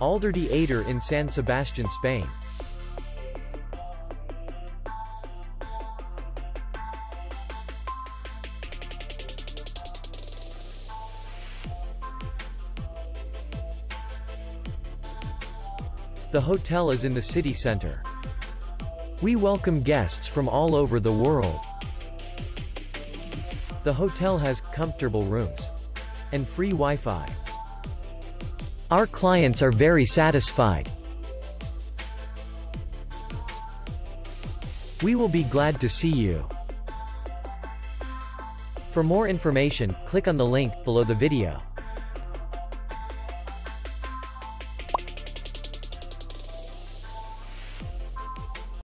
Alderdi Eder in San Sebastian, Spain. The hotel is in the city center. We welcome guests from all over the world. The hotel has comfortable rooms and free Wi-Fi. Our clients are very satisfied. We will be glad to see you. For more information, click on the link below the video.